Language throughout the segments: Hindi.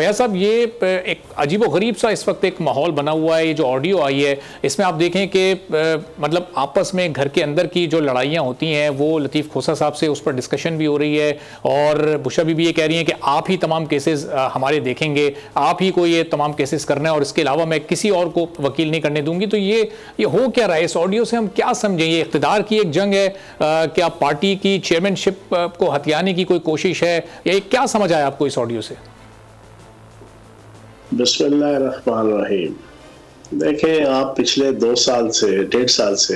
भैया साहब, ये एक अजीबोगरीब सा इस वक्त एक माहौल बना हुआ है। ये जो ऑडियो आई है इसमें आप देखें कि मतलब आपस में घर के अंदर की जो लड़ाइयाँ होती हैं वो लतीफ़ खोसा साहब से उस पर डिस्कशन भी हो रही है, और बुशरा भी ये कह रही हैं कि आप ही तमाम केसेस हमारे देखेंगे, आप ही को ये तमाम केसेस करना है और इसके अलावा मैं किसी और को वकील नहीं करने दूंगी। तो ये हो क्या रहा है? इस ऑडियो से हम क्या समझें? ये इख्तिदार की एक जंग है, क्या पार्टी की चेयरमैनशिप को हथियाने की कोई कोशिश है, या क्या समझ आया आपको इस ऑडियो से? बिस्मिल्लाह रहमान रहीम। देखें, आप पिछले 2 साल से 1.5 साल से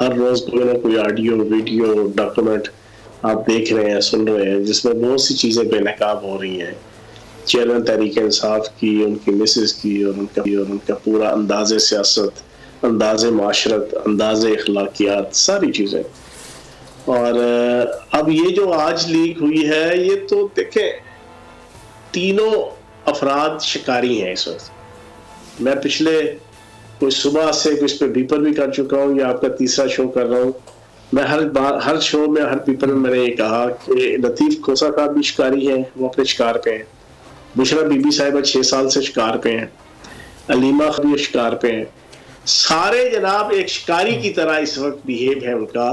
हर रोज कोई ना कोई ऑडियो, वीडियो, डॉक्यूमेंट आप देख रहे हैं, सुन रहे हैं, जिसमें बहुत सी चीज़ें बेनकाब हो रही हैं। चेयरमैन तहरीक इंसाफ की, उनकी मिसेस की और उनका पूरा अंदाज़े सियासत, अंदाज़े माशरत, अंदाज़े अखलाकियात, सारी चीज़ें। और अब ये जो आज लीक हुई है, ये तो देखें तीनों अफराद शिकारी हैं इस वक्त। मैं पिछले कोई सुबह से कुछ पे पीपल भी कर चुका हूँ, या आपका तीसरा शो कर रहा हूँ। मैं हर शो में, हर पीपल में मैंने ये कहा कि लतीफ़ खोसा साहब भी शिकारी हैं, वो अपने शिकार पे हैं। बुशरा बीबी साहिबा 6 साल से शिकार पे हैं, अलीमा भी शिकार पे हैं। सारे जनाब एक शिकारी की तरह इस वक्त बिहेव है उनका,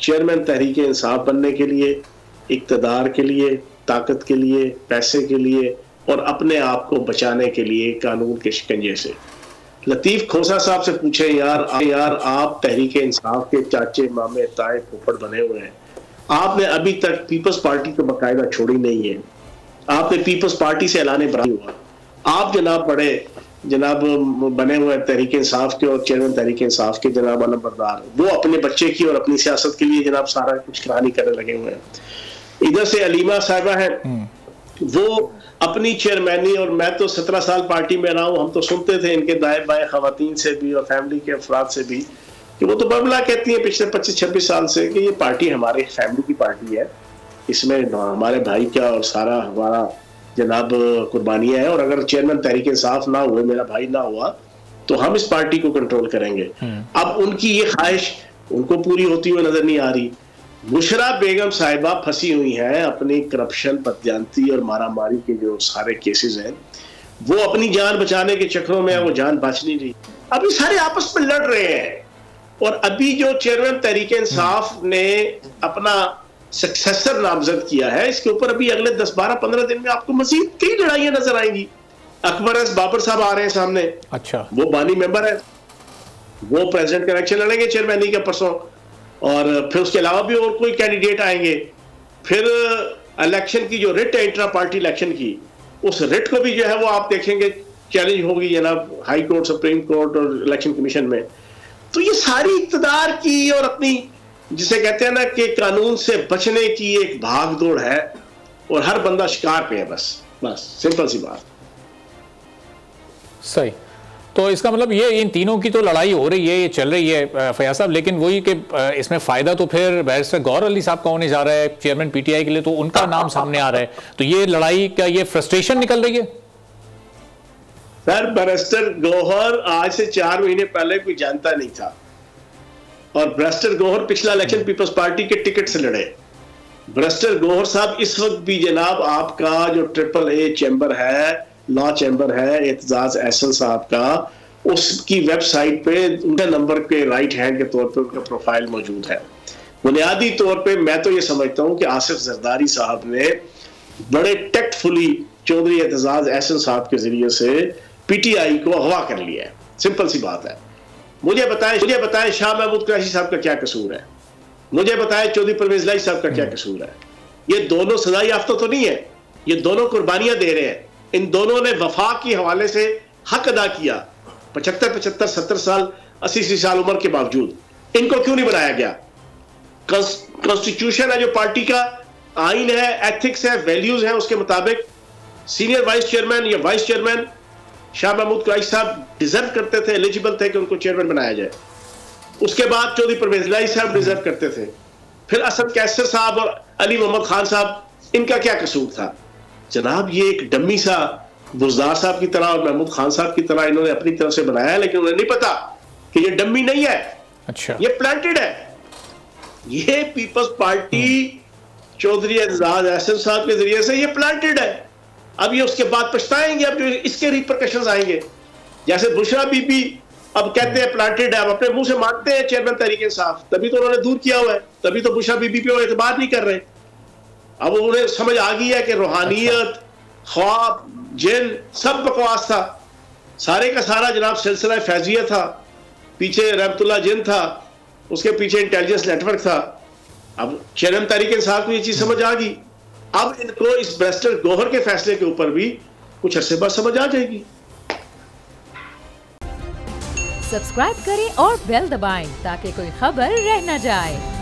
चेयरमैन तहरीक इंसाफ बनने के लिए, इक़्तिदार के लिए, ताकत के लिए, पैसे के लिए और अपने आप को बचाने के लिए कानून के शिकंजे से। लतीफ़ खोसा साहब से पूछे, यार आप तहरीक इंसाफ के चाचे, मामे, ताए, फूफड़ बने हुए हैं। आपने अभी तक पीपल्स पार्टी को बाकायदा छोड़ी नहीं है, आपने पीपल्स पार्टी से ऐलान-ए-बरादरी हुआ। आप जनाब बड़े जनाब बने हुए तहरीक इंसाफ के और चेयरमैन तहरीक इंसाफ के जनाब अलमबरदार, वो अपने बच्चे की और अपनी सियासत के लिए जनाब सारा कुछ करानी करने लगे हुए हैं। इधर से अलीमा साहिबा है, वो अपनी चेयरमैनी, और मैं तो 17 साल पार्टी में रहा हूँ, हम तो सुनते थे इनके दाएं बाएं खवातीन से भी और फैमिली के अफराद से भी कि वो तो बबला कहती हैं पिछले 25-26 साल से कि ये पार्टी हमारे फैमिली की पार्टी है, इसमें हमारे भाई का और सारा हमारा जनाब कुर्बानियाँ हैं, और अगर चेयरमैन तहरीक इंसाफ ना हुए, मेरा भाई ना हुआ, तो हम इस पार्टी को कंट्रोल करेंगे। अब उनकी ये ख्वाहिश उनको पूरी होती हुई नजर नहीं आ रही। बुशरा बेगम साहिबा फंसी हुई हैं अपनी करप्शन, बदजानती और मारामारी के जो सारे केसेस हैं, वो अपनी जान बचाने के चक्रों में वो जान बच नहीं रही। अभी सारे आपस में लड़ रहे हैं, और अभी जो चेयरमैन तहरीक इंसाफ ने अपना सक्सेसर नामजद किया है, इसके ऊपर अभी अगले 10-12-15 दिन में आपको मजीद कई लड़ाइयां नजर आएंगी। अकबर एस बाबर साहब आ रहे हैं सामने, अच्छा वो बानी मेंबर है, वो प्रेसिडेंट का इलेक्शन लड़ेंगे चेयरमैनी का परसों, और फिर उसके अलावा भी और कोई कैंडिडेट आएंगे। फिर इलेक्शन की जो रिट है, इंट्रा पार्टी इलेक्शन की, उस रिट को भी जो है वो आप देखेंगे चैलेंज होगी जनाब हाई कोर्ट, सुप्रीम कोर्ट और इलेक्शन कमीशन में। तो ये सारी इक़्तिदार की और अपनी जिसे कहते हैं ना कि कानून से बचने की एक भाग दौड़ है, और हर बंदा शिकार पे है, बस सिंपल सी बात। सही, तो इसका मतलब ये इन तीनों की तो लड़ाई हो रही है, ये चल रही है फैया साहब, लेकिन वही कि इसमें फ़ायदा तो फिर बैरिस्टर गोहर अली साहब का होने जा रहा है चेयरमैन पीटीआई के लिए, तो उनका नाम सामने आ रहा है। तो ये लड़ाई का ये फ्रस्ट्रेशन निकल रही है। सर, बैरिस्टर गोहर आज से 4 महीने पहले कोई जानता नहीं था, और बैरिस्टर गोहर पिछला इलेक्शन पीपल्स पार्टी के टिकट से लड़े। बैरिस्टर गोहर साहब इस वक्त भी जनाब आपका जो AAA चैम्बर है, लॉ चैम्बर है एतजाज एहसन साहब का, उसकी वेबसाइट पे उनका नंबर के राइट हैंड के तौर पे उनका प्रोफाइल मौजूद है। बुनियादी तौर पे मैं तो ये समझता हूँ कि आसिफ जरदारी साहब ने बड़े टैक्टफुली चौधरी एतजाज एहसन साहब के जरिए से पीटीआई को अगवा कर लिया है, सिंपल सी बात है। मुझे बताएं शाह महमूद कुरैशी साहब का क्या कसूर है? मुझे बताएं चौधरी परवेज इलाही साहब का क्या कसूर है? ये दोनों सजा याफ्ता तो नहीं है, ये दोनों कुर्बानियां दे रहे हैं, इन दोनों ने वफा के हवाले से हक अदा किया 75, 70 साल 80 साल उम्र के बावजूद। इनको क्यों नहीं बनाया गया? कॉन्स्टिट्यूशन है जो पार्टी का, आइन है, एथिक्स है, वैल्यूज है, उसके मुताबिक सीनियर वाइस चेयरमैन या वाइस चेयरमैन शाह महमूद कुरैशी साहब डिजर्व करते थे, एलिजिबल थे कि उनको चेयरमैन बनाया जाए। उसके बाद चौधरी परवेज इलाही साहब डिजर्व करते थे, फिर असद कैसर साहब और अली मोहम्मद खान साहब, इनका क्या कसूर था जनाब? ये एक डम्मी सा बुजदार साहब की तरह और महमूद खान साहब की तरह इन्होंने अपनी तरफ से बनाया, लेकिन उन्हें नहीं पता कि ये डम्मी नहीं है, अच्छा ये प्लांटेड है। ये पीपल्स पार्टी चौधरी एतजाज एहसन साहब के जरिए से ये प्लांटेड है। अब ये उसके बाद पछताएंगे, अब जो इसके रिपरकशंस आएंगे। जैसे बुशरा बीबी अब कहते हैं प्लांटेड है, अब अपने मुंह से मानते हैं चेयरमैन तहरीक इंसाफ, तभी तो उन्होंने दूर किया हुआ है, तभी तो बुशरा बीबी पे वो एतबार नहीं कर रहे। अब उन्हें समझ आ गई है कि रूहानियत, ख्वाब, जिन सब बकवास था, सारे का सारा जनाब सिलसिला फैजिया था, पीछे रहमतुल्ला जिन था, उसके पीछे इंटेलिजेंस नेटवर्क था। अब चेयरमैन तहरीक इंसाफ को ये चीज समझ आ गई, अब इनको इस बैरिस्टर गोहर के फैसले के ऊपर भी कुछ अरसे बाद समझ आ जाएगी। सब्सक्राइब करें और बेल दबाएं ताकि कोई खबर रह न जाए।